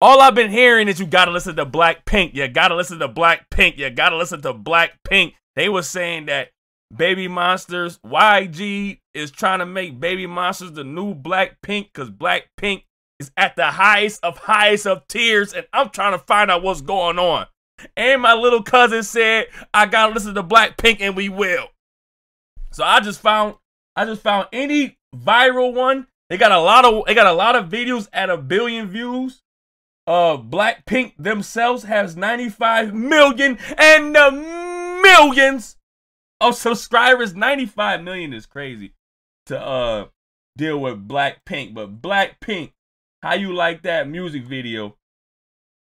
All I've been hearing is you gotta listen to Blackpink. You gotta listen to Blackpink. You gotta listen to Blackpink. They were saying that Baby Monsters, YG is trying to make Baby Monsters the new Blackpink because Blackpink is at the highest of tiers, and I'm trying to find out what's going on. And my little cousin said, I gotta listen to Blackpink and we will. So I just found any viral one. They got a lot of videos at 1 billion views. Blackpink themselves has 95 million and the millions of subscribers. 95 million is crazy to deal with Blackpink. But Blackpink, how you like that music video?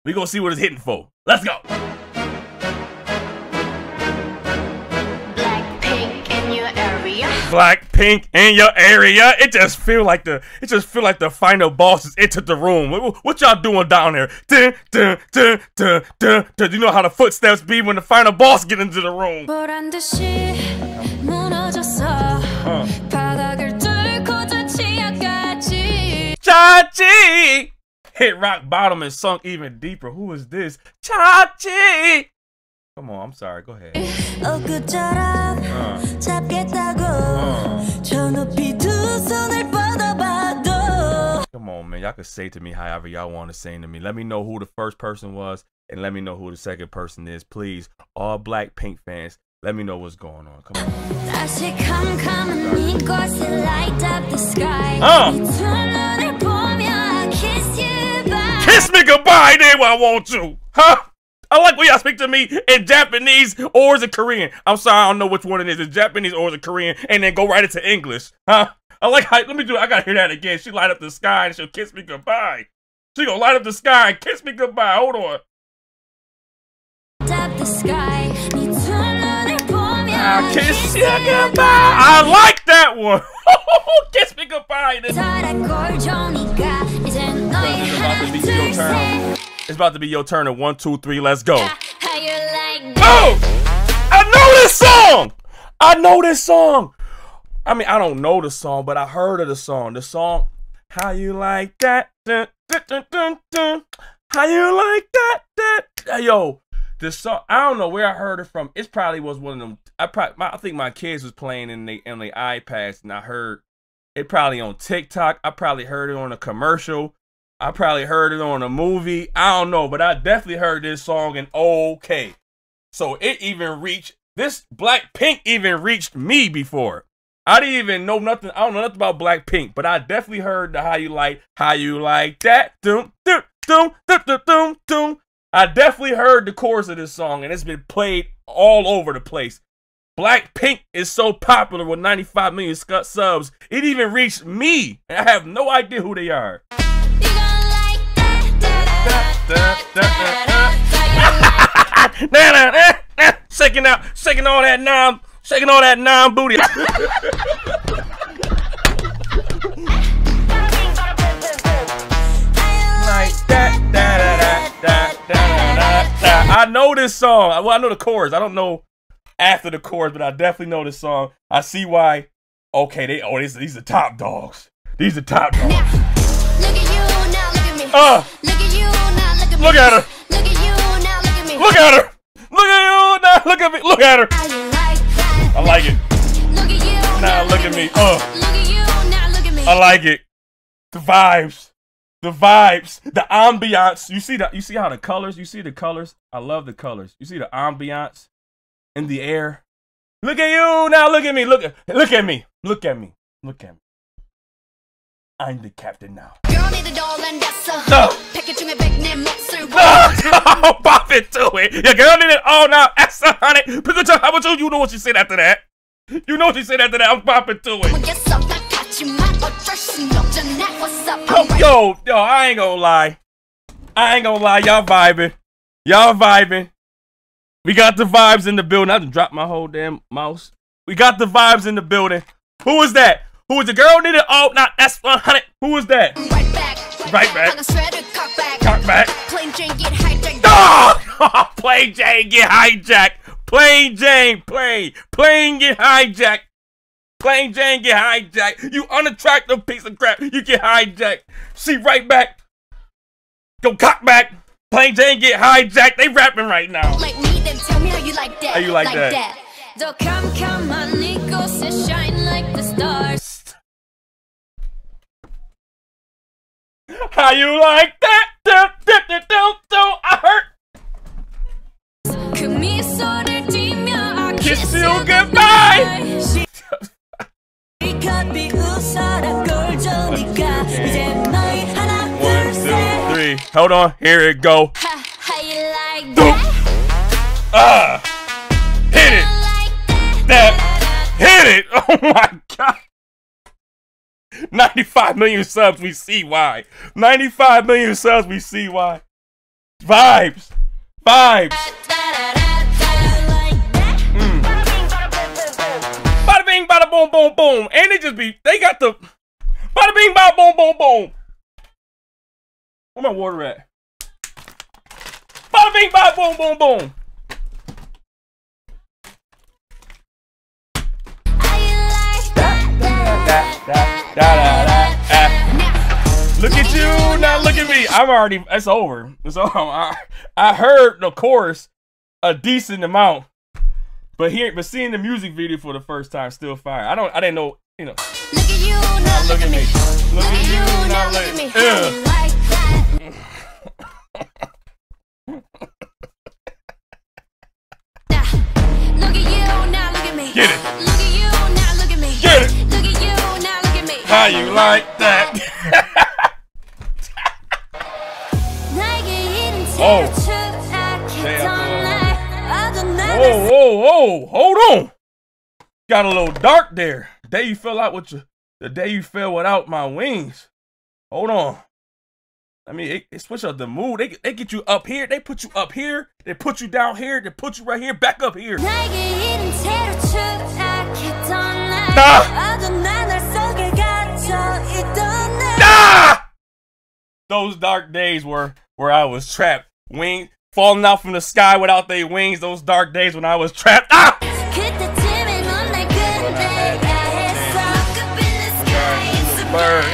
We gonna see what it's hitting for. Let's go. Blackpink in your area. Blackpink in your area. It just feel like the final boss has entered the room. What y'all doing down there? Dun, dun, dun, dun, dun, dun. You know how the footsteps be when the final boss get into the room. Chachi hit rock bottom and sunk even deeper. Who is this? Chachi! Come on, I'm sorry. Go ahead. Come on, man. Y'all can say to me however y'all want to sing to me. Let me know who the first person was and let me know who the second person is. Please, all Blackpink fans, let me know what's going on. Come on. Kiss me goodbye, then I want you. Huh? I like when y'all speak to me in Japanese or is it Korean. I'm sorry, I don't know which one it is. It's Japanese or is it Korean? And then go right into English. Huh? I like how, let me do it. I gotta hear that again. She light up the sky and she'll kiss me goodbye. She gonna light up the sky and kiss me goodbye. Hold on. Up the sky. I'll kiss you goodbye. I like that one. Kiss me goodbye. It's about to be your turn. 1, 2, 3, let's go. Oh! I know this song! I mean, I don't know the song, but I heard of the song. The song, how you like that? Dun, dun, dun, dun, dun. How you like that? Dun. Yo, this song, I don't know where I heard it from. It probably was one of them. I think my kids was playing in the iPads, and I heard it probably on TikTok. I probably heard it on a commercial. I probably heard it on a movie. I don't know, but I definitely heard this song and okay. So it even reached, this Blackpink even reached me before. I didn't even know nothing. I don't know nothing about Blackpink, but I definitely heard the how you like that. Doom, doom, doom, doom, doom, doom, doom. I definitely heard the chorus of this song and it's been played all over the place. Blackpink is so popular with 95 million subs. It even reached me and I have no idea who they are. Shaking all that nom, shaking all that nom booty. I know this song. Well, I know the chorus. I don't know after the chorus, but I definitely know this song. I see why. Okay, these are top dogs. These are top dogs. Look at you now, look at me. Look at you now, look at me. Look at her. Look at you now, look at me. Look at her. Look at you now, look at me. Look at her. I like it. Look at you now, look at me. Look at you now, look at me. I like it. The vibes. The vibes, the ambiance. You see how the colors, you see the colors. I love the colors. You see the ambiance in the air. Look at you now, look at me. Look at me. Look at me. Look at me. I'm the captain now. Girl need a doll and that's a no. No. Pop it to it. Your girl need it all now. That's a honey. How about you? You know what you said after that. You know what you said after that. I'm popping to it. Yo, I ain't gonna lie, y'all vibing. We got the vibes in the building. I just dropped my whole damn mouse. We got the vibes in the building. Who is that? Who is the girl needed? Oh, not S100. Who is that? Right back. Right back. Cock back. Plain Jane get hijacked. Oh! Plain Jane get hijacked. Plain Jane, plain get hijacked. Plain Jane get hijacked. You unattractive piece of crap. You get hijacked. She right back. Go cock back. Planes ain't get hijacked. They rapping right now. Like me, then tell me how you like that. How you like that? They'll come, honey, go shine like the stars. How you like that? I hurt. Kiss you goodbye. One, two, three. Hold on, here it go. How you like that? Hit it. That hit it. Oh my god. 95 million subs, we see why. 95 million subs, we see why. Vibes. Vibes. Bada bing, bada boom, boom, boom. And it just be, they got the, bada bing, bada boom, boom, boom. Where my water at? Bada bing, bada boom, boom, boom. Look at you, now look at me. I'm already, it's over. It's over. I heard the chorus a decent amount, but seeing the music video for the first time, still fire. I didn't know, you know. Look at you, now look at me. Look at you, now look at me. Look at you, now look at me. Get it. Look at you, now look at me. Get it. Look at you, now look at me. How you like that? Oh. Whoa, whoa, whoa, hold on. Got a little dark there. Day you fell out with your, the day you fell without my wings. Hold on. I mean, they switch up the mood. They get you up here. They put you up here. They put you down here. They put you right here. Back up here. Nah. Those dark days were where I was trapped. Wing falling out from the sky without their wings. Those dark days when I was trapped. Ah!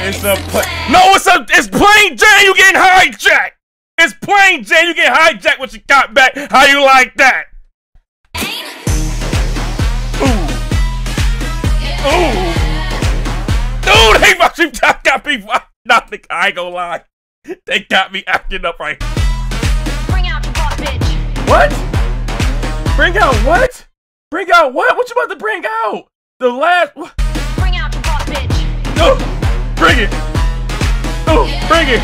It's a plane. No, it's plain Jane. You getting hijacked. It's plain Jane. You getting hijacked when you got back. How you like that? Ooh. Ooh. Dude, they fucking got me. Nothing. I ain't gonna lie. They got me acting up right. Bring out the butt, bitch. What? Bring out what? Bring out what? What you about to bring out? The last. Bring out the butt, bitch. No, bring it. No, bring it.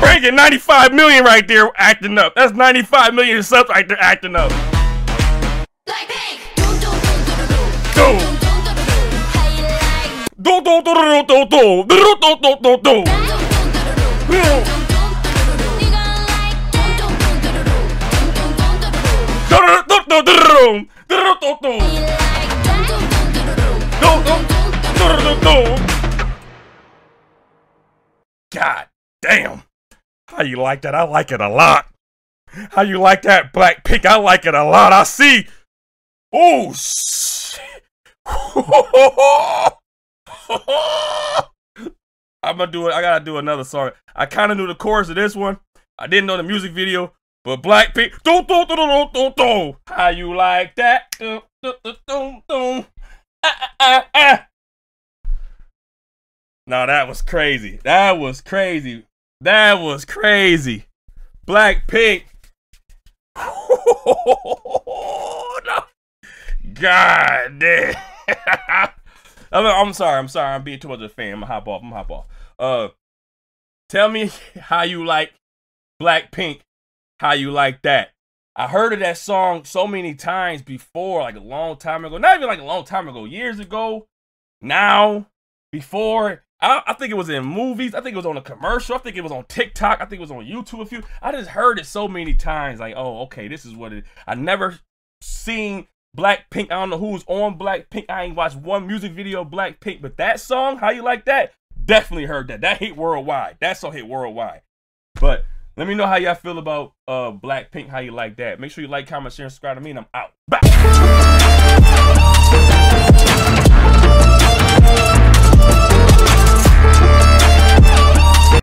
Bring it. 95 million right there acting up. That's 95 million subs right there acting up. Like pink. Do. God damn. How you like that? I like it a lot. How you like that, Blackpink? I like it a lot. I see. Oh shit. I'm gonna do it. I gotta do another song. I kind of knew the chorus of this one. I didn't know the music video, but Blackpink. How you like that? No, that was crazy. That was crazy. That was crazy. Blackpink. God damn. I'm sorry, I'm being too much of a fan. I'm gonna hop off. Tell me how you like Blackpink, how you like that. I heard of that song so many times before, like a long time ago. Not even like a long time ago, years ago, now, before. I think it was in movies. I think it was on a commercial. I think it was on TikTok. I think it was on YouTube a few. I just heard it so many times, like, oh, okay, this is what it is. I never seen Blackpink. I don't know who's on Blackpink. I ain't watched one music video of Blackpink, but that song, how you like that? Definitely heard that. That hit worldwide. That song hit worldwide. But let me know how y'all feel about Blackpink, how you like that. Make sure you like, comment, share, and subscribe to me, and I'm out. Bye.